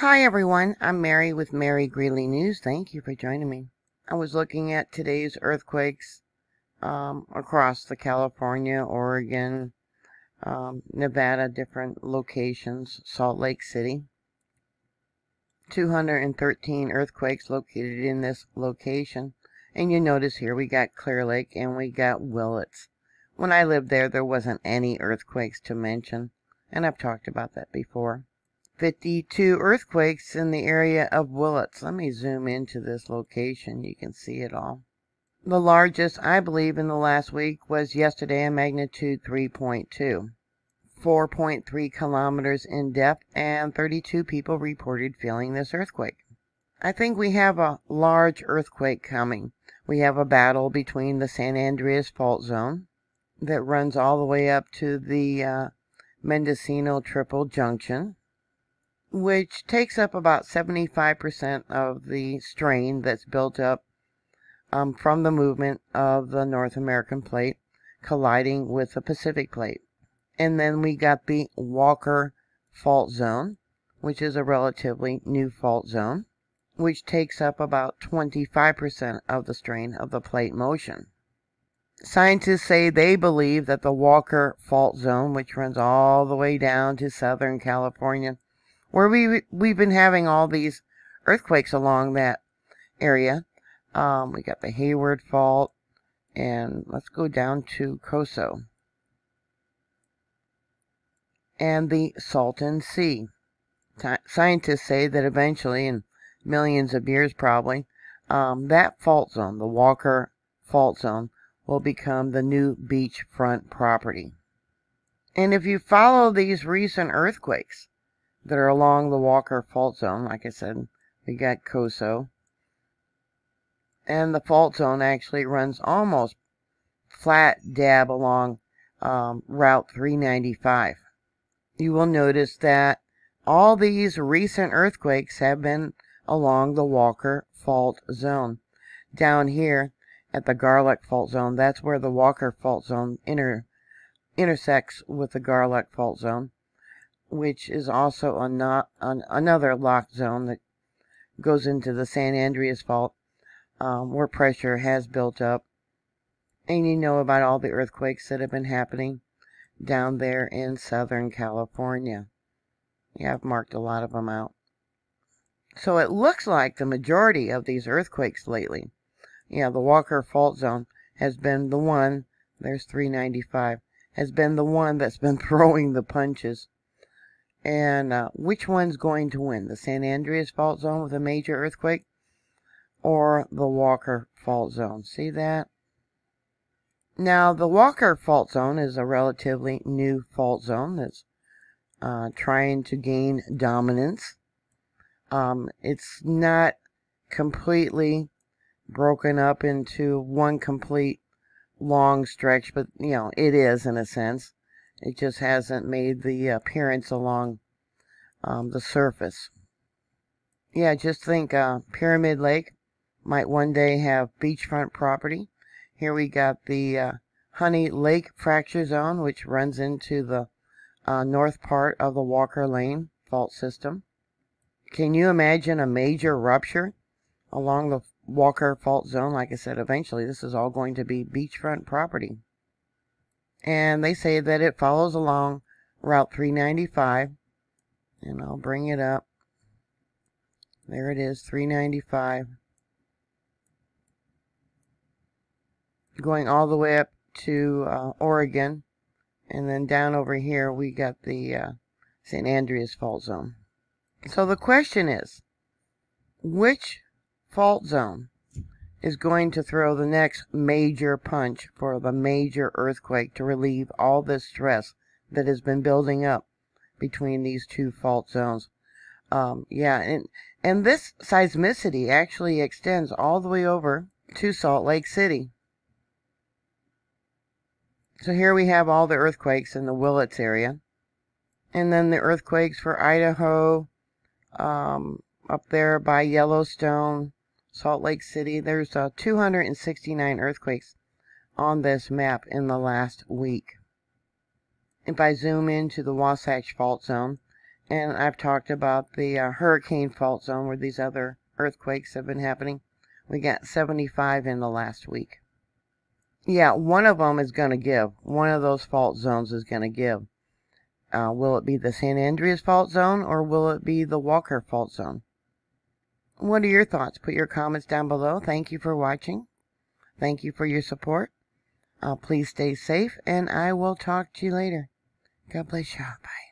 Hi everyone, I'm Mary with Mary Greeley News. Thank you for joining me. I was looking at today's earthquakes across the California, Oregon, Nevada, different locations, Salt Lake City. 213 earthquakes located in this location. And you notice here we got Clear Lake and we got Willits. When I lived there, there wasn't any earthquakes to mention. And I've talked about that before. 52 earthquakes in the area of Willits. Let me zoom into this location. You can see it all. The largest, I believe, in the last week was yesterday, a magnitude 3.2. 4.3 kilometers in depth, and 32 people reported feeling this earthquake. I think we have a large earthquake coming. We have a battle between the San Andreas fault zone that runs all the way up to the Mendocino triple junction, which takes up about 75% of the strain that's built up from the movement of the North American plate colliding with the Pacific plate. And then we got the Walker fault zone, which is a relatively new fault zone, which takes up about 25% of the strain of the plate motion. Scientists say they believe that the Walker fault zone, which runs all the way down to Southern California, where we've been having all these earthquakes along that area. We got the Hayward Fault, and let's go down to Coso. And the Salton Sea. Scientists say that eventually, in millions of years probably, that fault zone, the Walker fault zone, will become the new beachfront property. And if you follow these recent earthquakes that are along the Walker fault zone, like I said, we got Coso, and the fault zone actually runs almost flat dab along Route 395. You will notice that all these recent earthquakes have been along the Walker fault zone. Down here at the Garlock fault zone, that's where the Walker fault zone intersects with the Garlock fault zone, which is also another locked zone that goes into the San Andreas Fault, where pressure has built up. And you know about all the earthquakes that have been happening down there in Southern California. Yeah, I've marked a lot of them out. So it looks like the majority of these earthquakes lately, yeah, the Walker fault zone has been the one, there's 395, has been the one that's been throwing the punches. And which one's going to win? The San Andreas fault zone with a major earthquake, or the Walker fault zone? See that? Now, the Walker fault zone is a relatively new fault zone that's trying to gain dominance. It's not completely broken up into one complete long stretch, but, you know, it is in a sense. It just hasn't made the appearance along the surface. Yeah, just think Pyramid Lake might one day have beachfront property. Here we got the Honey Lake Fracture Zone, which runs into the north part of the Walker Lane fault system. Can you imagine a major rupture along the Walker fault zone? Like I said, eventually this is all going to be beachfront property. And they say that it follows along Route 395. And I'll bring it up. There it is, 395. Going all the way up to Oregon. And then down over here we got the San Andreas fault zone. So the question is, which fault zone is going to throw the next major punch for the major earthquake to relieve all this stress that has been building up between these two fault zones? Yeah, and this seismicity actually extends all the way over to Salt Lake City. So here we have all the earthquakes in the Willits area. And then the earthquakes for Idaho, up there by Yellowstone, Salt Lake City. There's 269 earthquakes on this map in the last week. If I zoom into the Wasatch fault zone And I've talked about the hurricane fault zone where these other earthquakes have been happening. We got 75 in the last week. Yeah, one of them is going to give. One of those fault zones is going to give. Will it be the San Andreas fault zone or will it be the Walker fault zone? What are your thoughts? Put your comments down below. Thank you for watching. Thank you for your support. Please stay safe, and I will talk to you later. God bless y'all. Bye.